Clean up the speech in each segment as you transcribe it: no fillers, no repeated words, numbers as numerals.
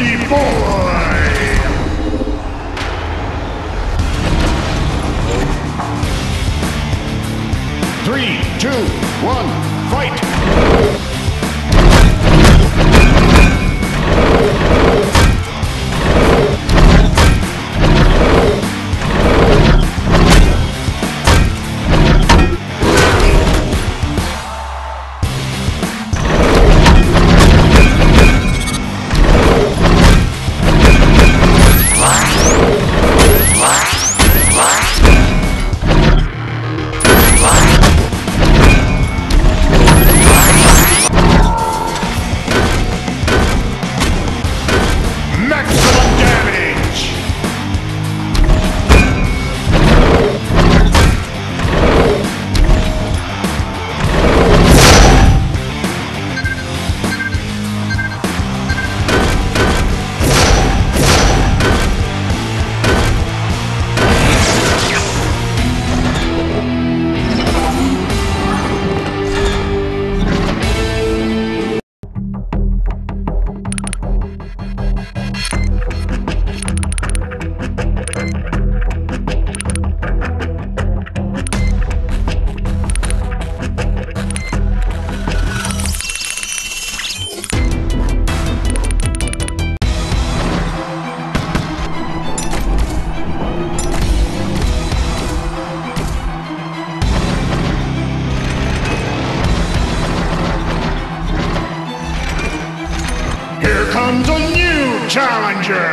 Easy boy! Three, two, one, fight! Comes a new challenger!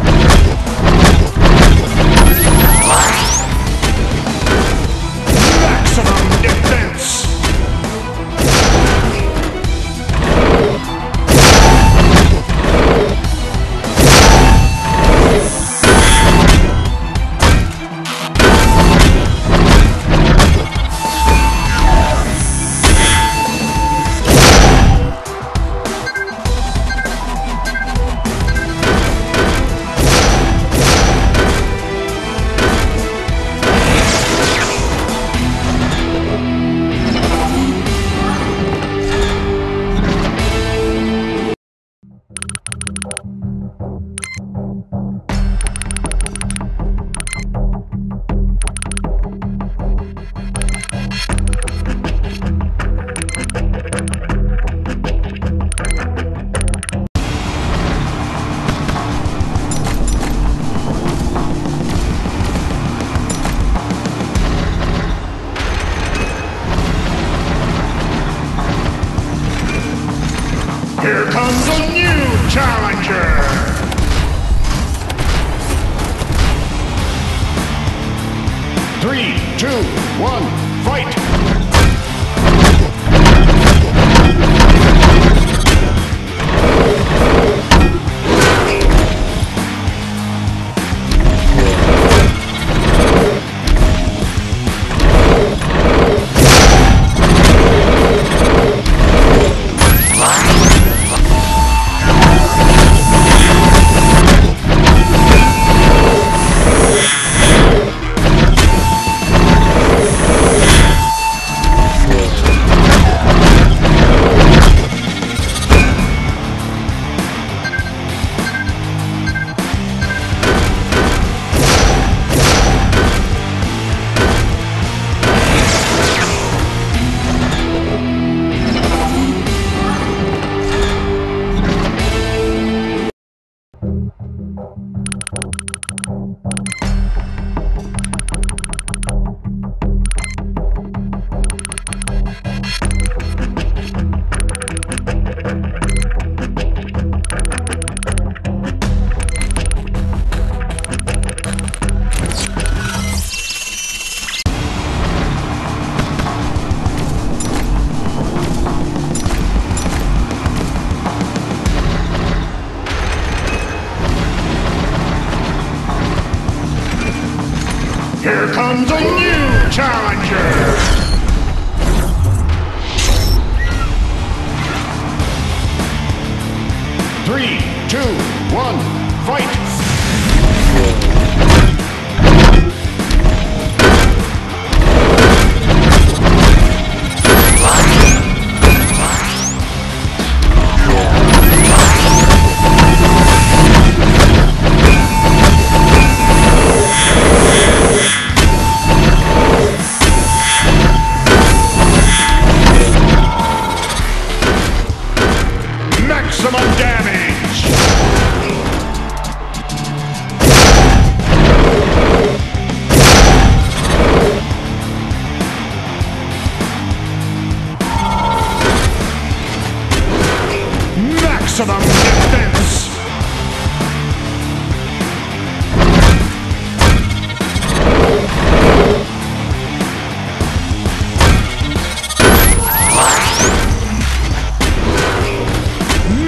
Three, two, one, fight! Here comes a new challenger! Three, two, one, fight! comes a new challenger! Three, two, one, fight! Maximum defense!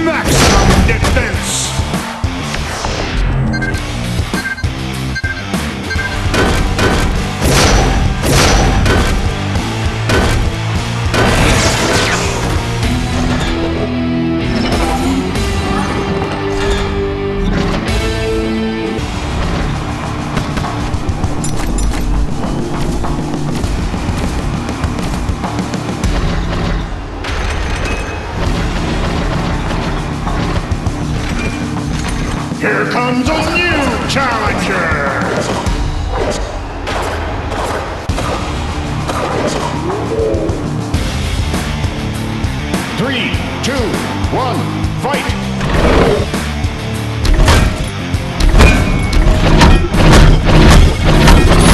Maximum defense! Here comes a new challenger! 3, 2, 1, fight!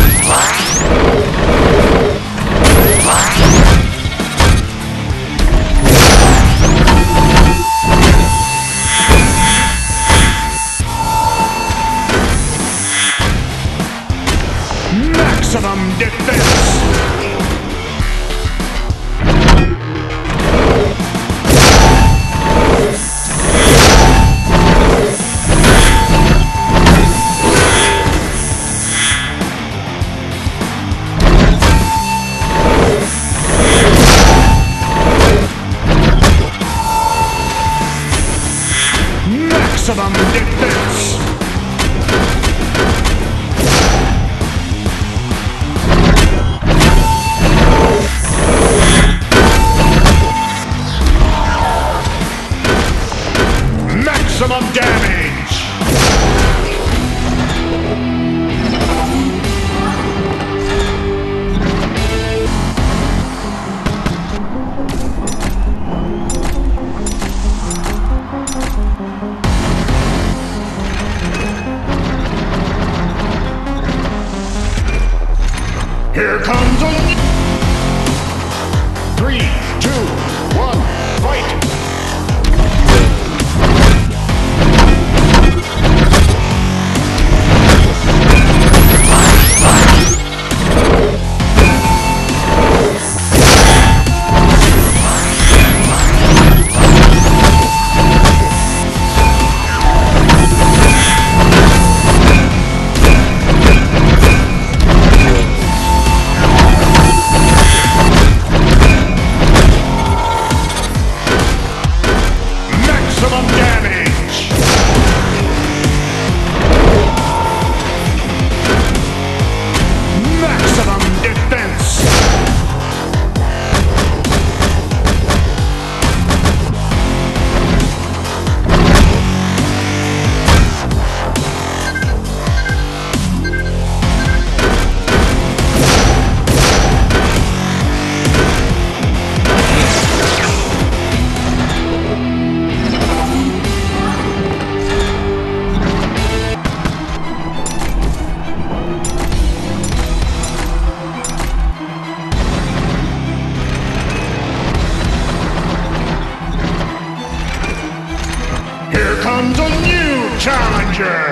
Maximum defense! Maximum defense! Maximum damage! 3, 2, 1, fight! Comes a new challenger!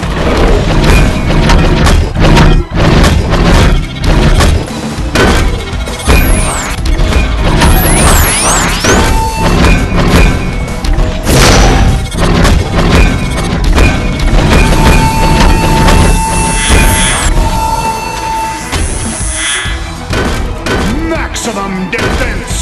six of them did this.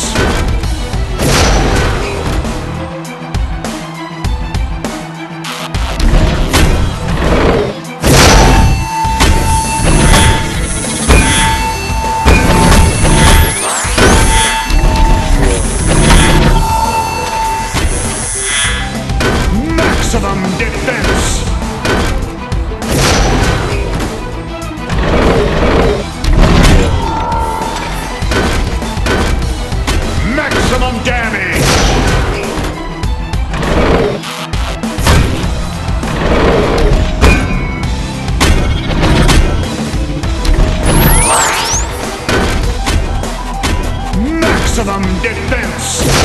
Maximum defense. Maximum damage. Maximum defense.